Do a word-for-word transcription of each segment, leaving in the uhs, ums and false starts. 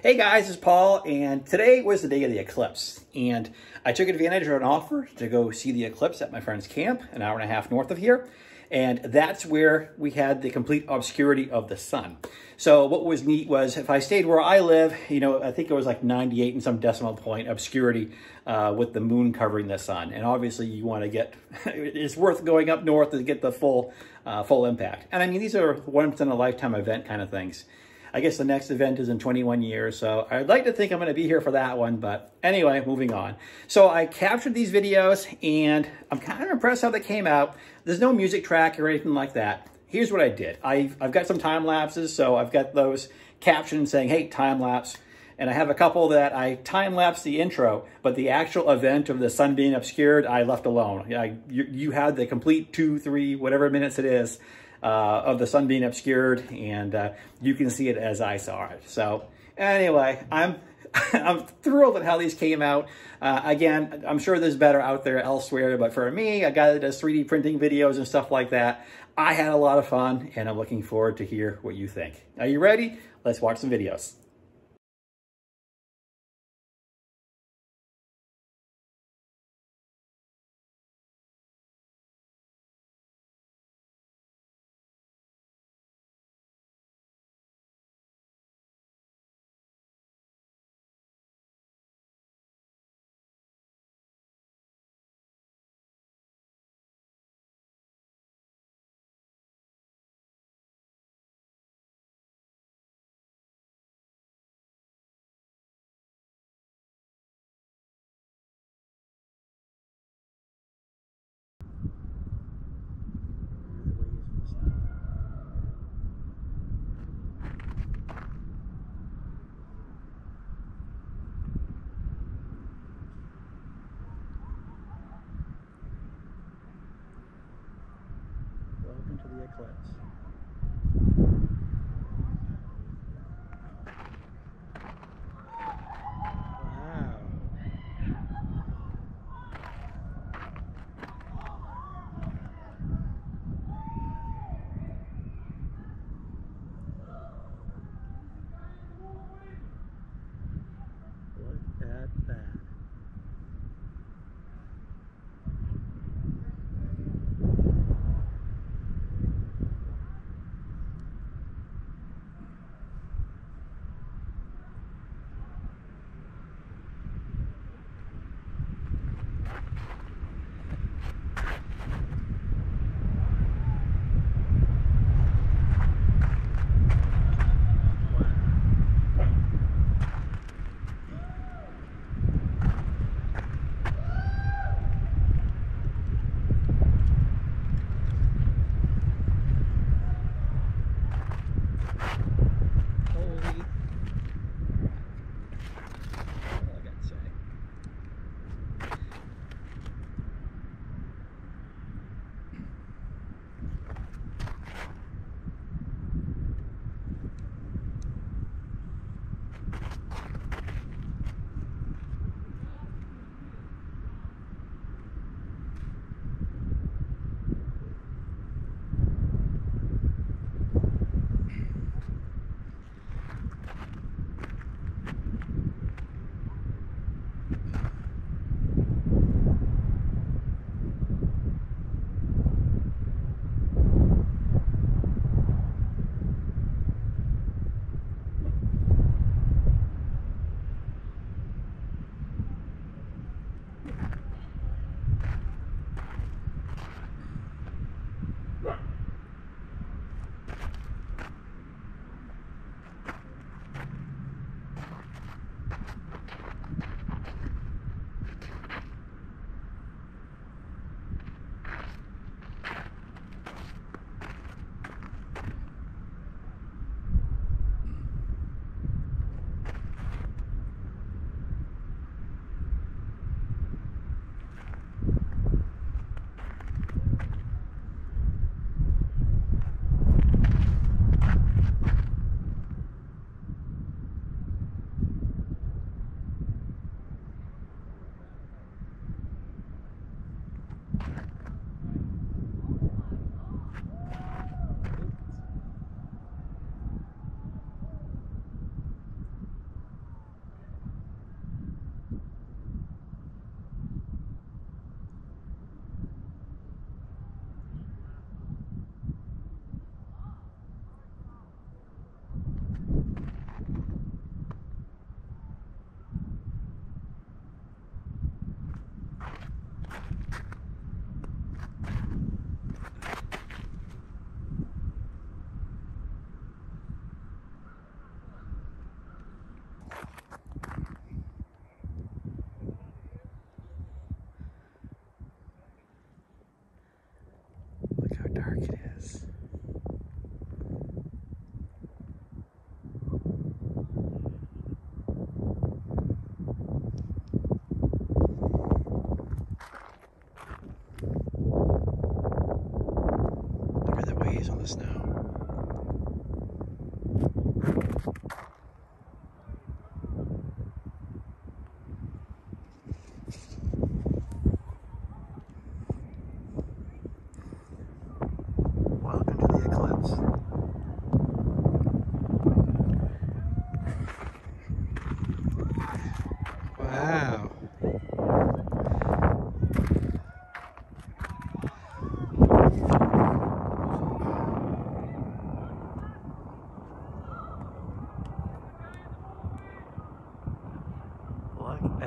Hey guys, it's Paul, and today was the day of the eclipse, and I took advantage of an offer to go see the eclipse at my friend's camp, an hour and a half north of here, and that's where we had the complete obscurity of the sun. So what was neat was if I stayed where I live, you know, I think it was like ninety-eight and some decimal point obscurity uh, with the moon covering the sun, and obviously you want to get, it's worth going up north to get the full, uh, full impact. And I mean, these are once in a lifetime event kind of things. I guess the next event is in twenty-one years, so I'd like to think I'm going to be here for that one, but anyway, moving on. So I captured these videos, and I'm kind of impressed how they came out. There's no music track or anything like that. Here's what I did. I've, I've got some time lapses, so I've got those captions saying, hey, time lapse, and I have a couple that I time lapse the intro, but the actual event of the sun being obscured, I left alone. I, you, you had the complete two, three, whatever minutes it is, Uh, of the sun being obscured, and uh, you can see it as I saw it. So anyway, I'm I'm thrilled at how these came out. Uh, again, I'm sure there's better out there elsewhere, but for me, a guy that does three D printing videos and stuff like that, I had a lot of fun, and I'm looking forward to hear what you think. Are you ready? Let's watch some videos. Eclipse. Wow. Look at that.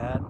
and